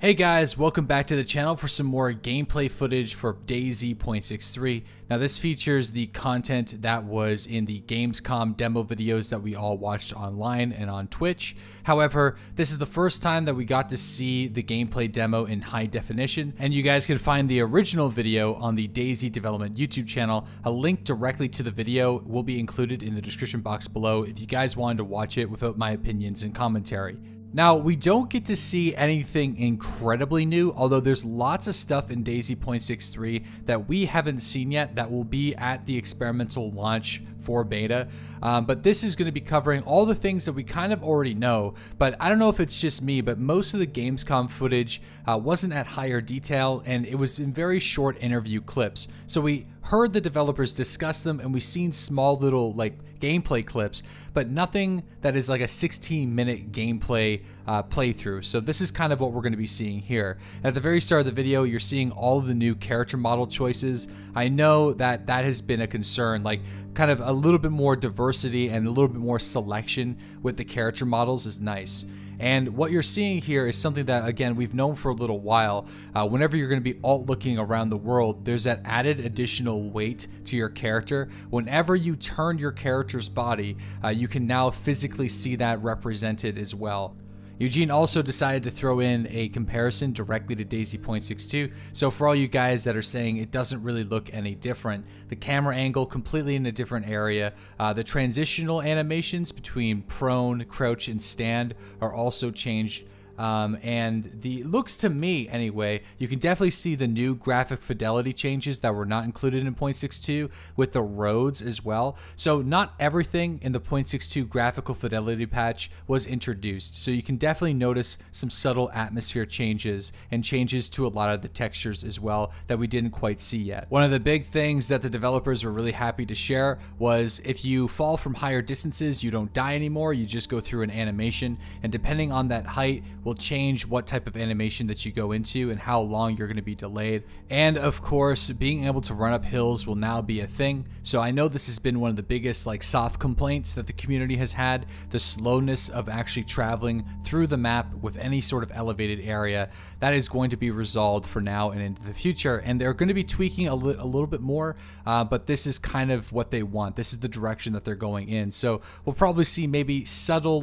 Hey guys, welcome back to the channel for some more gameplay footage for DayZ.63. Now this features the content that was in the Gamescom demo videos that we all watched online and on Twitch. However, this is the first time that we got to see the gameplay demo in high definition, and you guys can find the original video on the DayZ Development YouTube channel. A link directly to the video will be included in the description box below if you guys wanted to watch it without my opinions and commentary. Now, we don't get to see anything incredibly new, although there's lots of stuff in DayZ.63 that we haven't seen yet that will be at the experimental launch for beta, but this is going to be covering all the things that we kind of already know. But I don't know if it's just me, but most of the Gamescom footage wasn't at higher detail, and it was in very short interview clips. So we heard the developers discuss them, and we seen small little like gameplay clips, but nothing that is like a 16-minute gameplay playthrough. So this is kind of what we're going to be seeing here. And at the very start of the video, you're seeing all of the new character model choices. I know that that has been a concern, like kind of a little bit more diversity and a little bit more selection with the character models is nice. And what you're seeing here is something that, again, we've known for a little while. Whenever you're going to be alt-looking around the world, there's that added additional weight to your character. Whenever you turn your character's body, you can now physically see that represented as well. Eugene also decided to throw in a comparison directly to DayZ.62, so for all you guys that are saying it doesn't really look any different, the camera angle completely in a different area, the transitional animations between prone, crouch, and stand are also changed, and the looks to me anyway, you can definitely see the new graphic fidelity changes that were not included in 0.62 with the roads as well. So not everything in the 0.62 graphical fidelity patch was introduced. So you can definitely notice some subtle atmosphere changes and changes to a lot of the textures as well that we didn't quite see yet. One of the big things that the developers were really happy to share was if you fall from higher distances, you don't die anymore. You just go through an animation, and depending on that height, will change what type of animation that you go into and how long you're going to be delayed. And of course, being able to run up hills will now be a thing. So I know this has been one of the biggest like soft complaints that the community has had, the slowness of actually traveling through the map with any sort of elevated area. That is going to be resolved for now and into the future, and they're going to be tweaking a little bit more, but this is kind of what they want. This is the direction that they're going in. So we'll probably see maybe subtle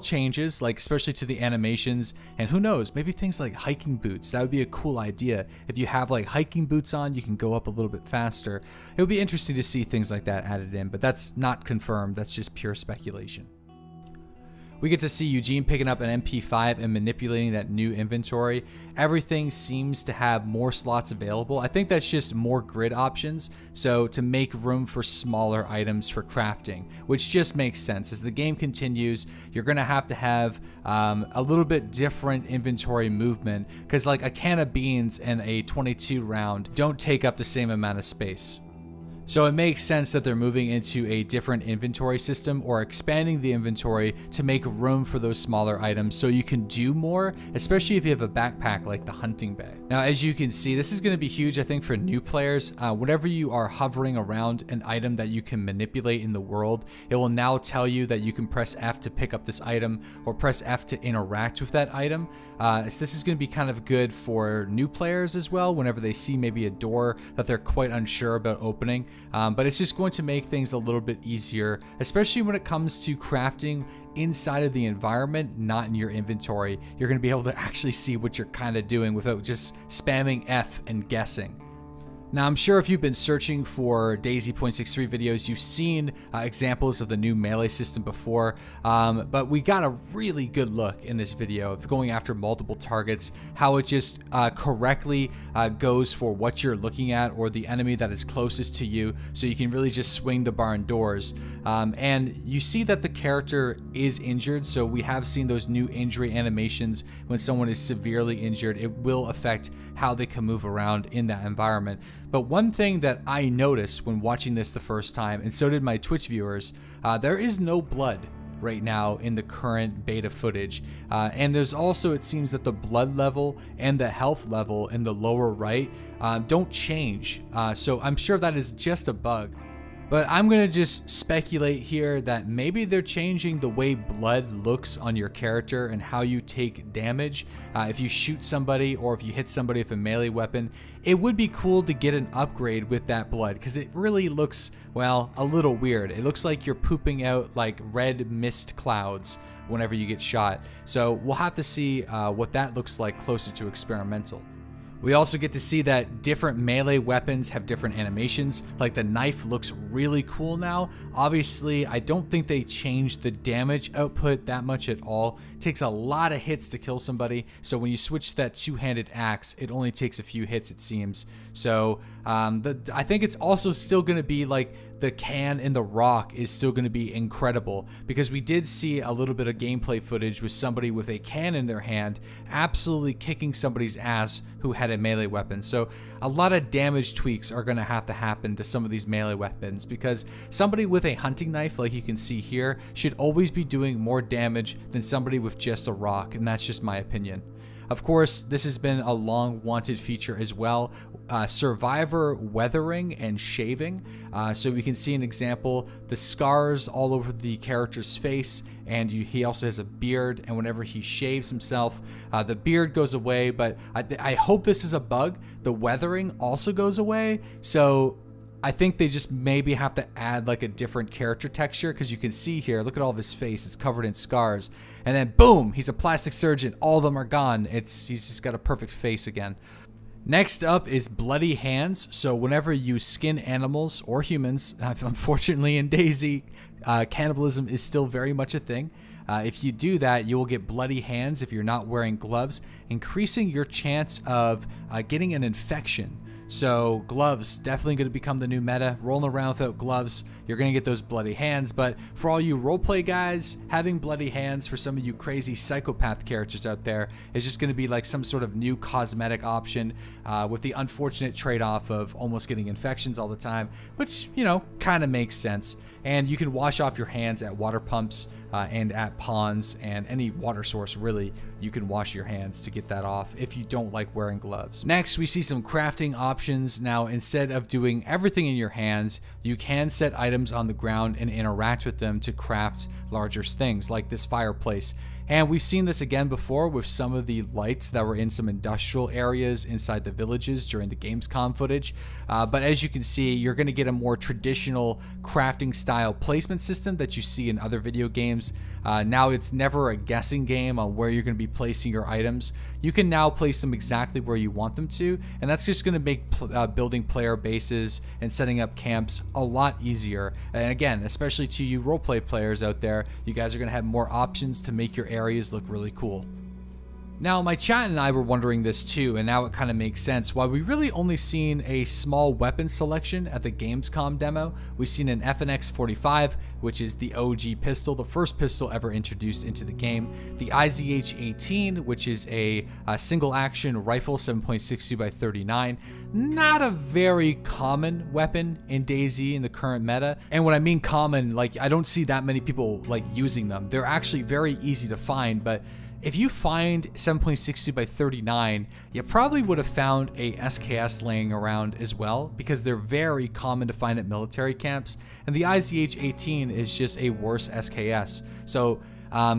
changes, like especially to the animations, and who knows, maybe things like hiking boots. That would be a cool idea. If you have like hiking boots on, you can go up a little bit faster. It would be interesting to see things like that added in, but that's not confirmed. That's just pure speculation. We get to see Eugene picking up an MP5 and manipulating that new inventory. Everything seems to have more slots available. I think that's just more grid options, so to make room for smaller items for crafting, which just makes sense. As the game continues, you're going to have a little bit different inventory movement, because like a can of beans and a 22 round don't take up the same amount of space. So it makes sense that they're moving into a different inventory system, or expanding the inventory to make room for those smaller items so you can do more, especially if you have a backpack like the hunting bag. Now, as you can see, this is going to be huge, I think, for new players. Whenever you are hovering around an item that you can manipulate in the world, it will now tell you that you can press F to pick up this item, or press F to interact with that item. So this is going to be kind of good for new players as well, whenever they see maybe a door that they're quite unsure about opening. But it's just going to make things a little bit easier, especially when it comes to crafting inside of the environment, not in your inventory. You're going to be able to actually see what you're kind of doing without just spamming F and guessing. Now, I'm sure if you've been searching for DayZ.63 videos, you've seen examples of the new melee system before, but we got a really good look in this video of going after multiple targets, how it just correctly goes for what you're looking at or the enemy that is closest to you, so you can really just swing the barn doors. And you see that the character is injured, so we have seen those new injury animations. When someone is severely injured, it will affect how they can move around in that environment. But one thing that I noticed when watching this the first time, and so did my Twitch viewers, there is no blood right now in the current beta footage. And there's also, it seems that the blood level and the health level in the lower right don't change. So I'm sure that is just a bug. But I'm gonna just speculate here that maybe they're changing the way blood looks on your character and how you take damage. If you shoot somebody or if you hit somebody with a melee weapon, it would be cool to get an upgrade with that blood, because it really looks, well, a little weird. It looks like you're pooping out like red mist clouds whenever you get shot. So we'll have to see what that looks like closer to experimental. We also get to see that different melee weapons have different animations. Like the knife looks really cool now. Obviously, I don't think they changed the damage output that much at all. It takes a lot of hits to kill somebody. So when you switch to that two-handed axe, it only takes a few hits, it seems. So I think it's also still gonna be like the can and the rock is still going to be incredible, because we did see a little bit of gameplay footage with somebody with a can in their hand absolutely kicking somebody's ass who had a melee weapon. So a lot of damage tweaks are going to have to happen to some of these melee weapons, because somebody with a hunting knife, like you can see here, should always be doing more damage than somebody with just a rock, and that's just my opinion. Of course, this has been a long-wanted feature as well, survivor weathering and shaving. So we can see an example, the scars all over the character's face, and he also has a beard, and whenever he shaves himself, the beard goes away, but I hope this is a bug. The weathering also goes away, so I think they just maybe have to add like a different character texture, because you can see here, look at all of his face, it's covered in scars. And then boom, he's a plastic surgeon, all of them are gone. He's just got a perfect face again. Next up is bloody hands. So whenever you skin animals or humans, unfortunately in DayZ, cannibalism is still very much a thing. If you do that, you will get bloody hands if you're not wearing gloves, increasing your chance of getting an infection. So gloves, definitely going to become the new meta. Rolling around without gloves, you're going to get those bloody hands. But for all you roleplay guys, having bloody hands for some of you crazy psychopath characters out there is just going to be like some sort of new cosmetic option with the unfortunate trade-off of almost getting infections all the time, which, you know, kind of makes sense. And you can wash off your hands at water pumps and at ponds and any water source, really. You can wash your hands to get that off if you don't like wearing gloves. Next, we see some crafting options. Now, instead of doing everything in your hands, you can set items on the ground and interact with them to craft larger things, like this fireplace. And we've seen this again before with some of the lights that were in some industrial areas inside the villages during the Gamescom footage. But as you can see, you're going to get a more traditional crafting style placement system that you see in other video games. Now it's never a guessing game on where you're going to be placing your items. You can now place them exactly where you want them to, and that's just going to make building player bases and setting up camps a lot easier. And again, especially to you roleplay players out there, you guys are going to have more options to make your areas look really cool. Now, my chat and I were wondering this too, and now it kind of makes sense. While we really only seen a small weapon selection at the Gamescom demo, we've seen an FNX 45, which is the OG pistol, the first pistol ever introduced into the game. The IZH 18, which is a single action rifle, 7.62 by 39. Not a very common weapon in DayZ in the current meta. And when I mean common, like I don't see that many people like using them. They're actually very easy to find, but if you find 7.62 by 39, you probably would have found a SKS laying around as well, because they're very common to find at military camps. And the IZH 18 is just a worse SKS. So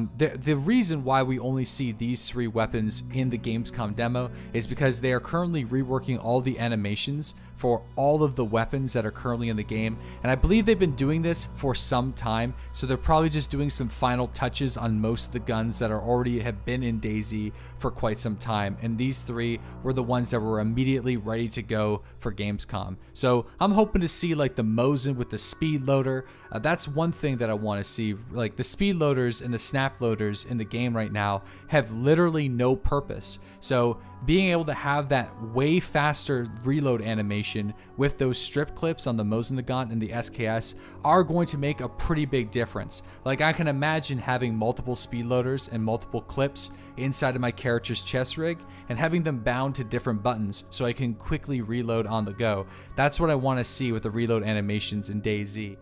the reason why we only see these three weapons in the Gamescom demo is because they are currently reworking all the animations for all of the weapons that are currently in the game, and I believe they've been doing this for some time, so they're probably just doing some final touches on most of the guns that are already have been in DayZ for quite some time, and these three were the ones that were immediately ready to go for Gamescom. So I'm hoping to see like the Mosin with the speed loader. That's one thing that I want to see. Like the speed loaders and the snap loaders in the game right now have literally no purpose, so being able to have that way faster reload animation with those strip clips on the Mosin-Nagant and the SKS are going to make a pretty big difference. Like I can imagine having multiple speed loaders and multiple clips inside of my character's chest rig and having them bound to different buttons so I can quickly reload on the go. That's what I want to see with the reload animations in DayZ.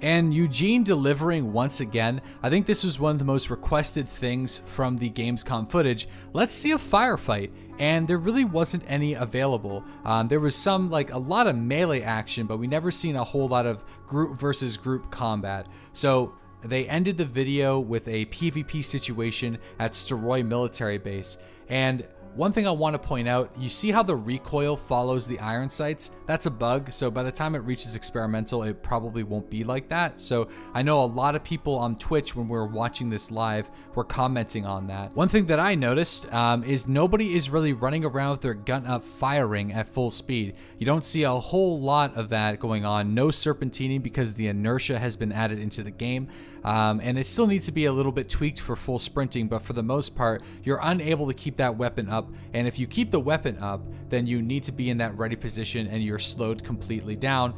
And Eugene delivering once again. I think this was one of the most requested things from the Gamescom footage. Let's see a firefight. and there really wasn't any available. There was some, like a lot of melee action, but we never seen a whole lot of group versus group combat. So they ended the video with a PvP situation at Staroy Military Base. And one thing I want to point out, you see how the recoil follows the iron sights? That's a bug, so by the time it reaches experimental, it probably won't be like that. So I know a lot of people on Twitch, when we were watching this live, were commenting on that. One thing that I noticed is nobody is really running around with their gun up firing at full speed. You don't see a whole lot of that going on. No serpentining because the inertia has been added into the game. And it still needs to be a little bit tweaked for full sprinting, but for the most part, you're unable to keep that weapon up. And if you keep the weapon up, then you need to be in that ready position and you're slowed completely down,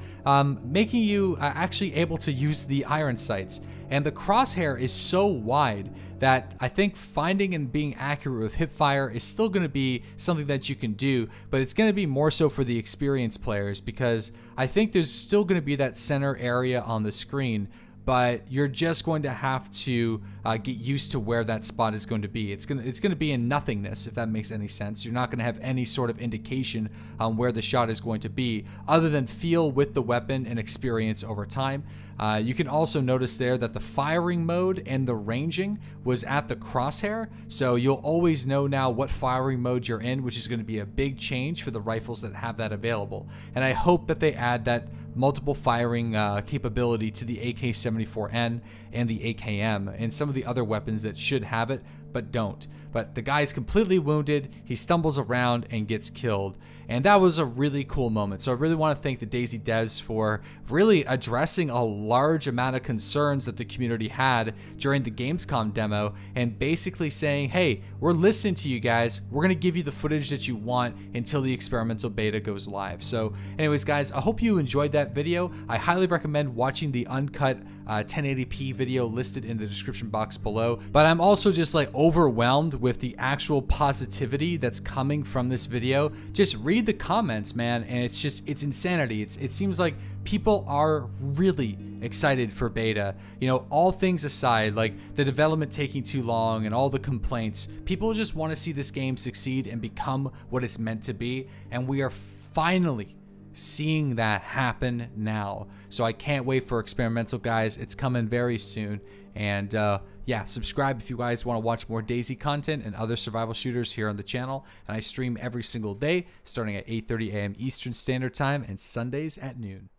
making you actually able to use the iron sights. And the crosshair is so wide that I think finding and being accurate with hipfire is still going to be something that you can do, but it's going to be more so for the experienced players, because I think there's still going to be that center area on the screen, but you're just going to have to get used to where that spot is going to be. It's gonna be in nothingness, if that makes any sense. You're not gonna have any sort of indication on where the shot is going to be, other than feel with the weapon and experience over time. You can also notice there that the firing mode and the ranging was at the crosshair, so you'll always know now what firing mode you're in, which is gonna be a big change for the rifles that have that available. And I hope that they add that multiple firing capability to the AK-74N and the AKM and some of the other weapons that should have it but don't. But the guy's completely wounded, he stumbles around and gets killed, and that was a really cool moment. So I really want to thank the DayZ devs for really addressing a large amount of concerns that the community had during the Gamescom demo, and basically saying, hey, we're listening to you guys, we're going to give you the footage that you want until the experimental beta goes live. So anyways guys, I hope you enjoyed that video. I highly recommend watching the uncut 1080p video listed in the description box below, but I'm also just like overwhelmed with the actual positivity that's coming from this video. Just read the comments, man, and it's insanity. It seems like people are really excited for beta. You know, all things aside, like the development taking too long and all the complaints, people just want to see this game succeed and become what it's meant to be, and we are finally seeing that happen now. So I can't wait for experimental, guys. It's coming very soon. And yeah, subscribe if you guys want to watch more DayZ content and other survival shooters here on the channel. And I stream every single day starting at 8:30 a.m. Eastern Standard Time and Sundays at noon.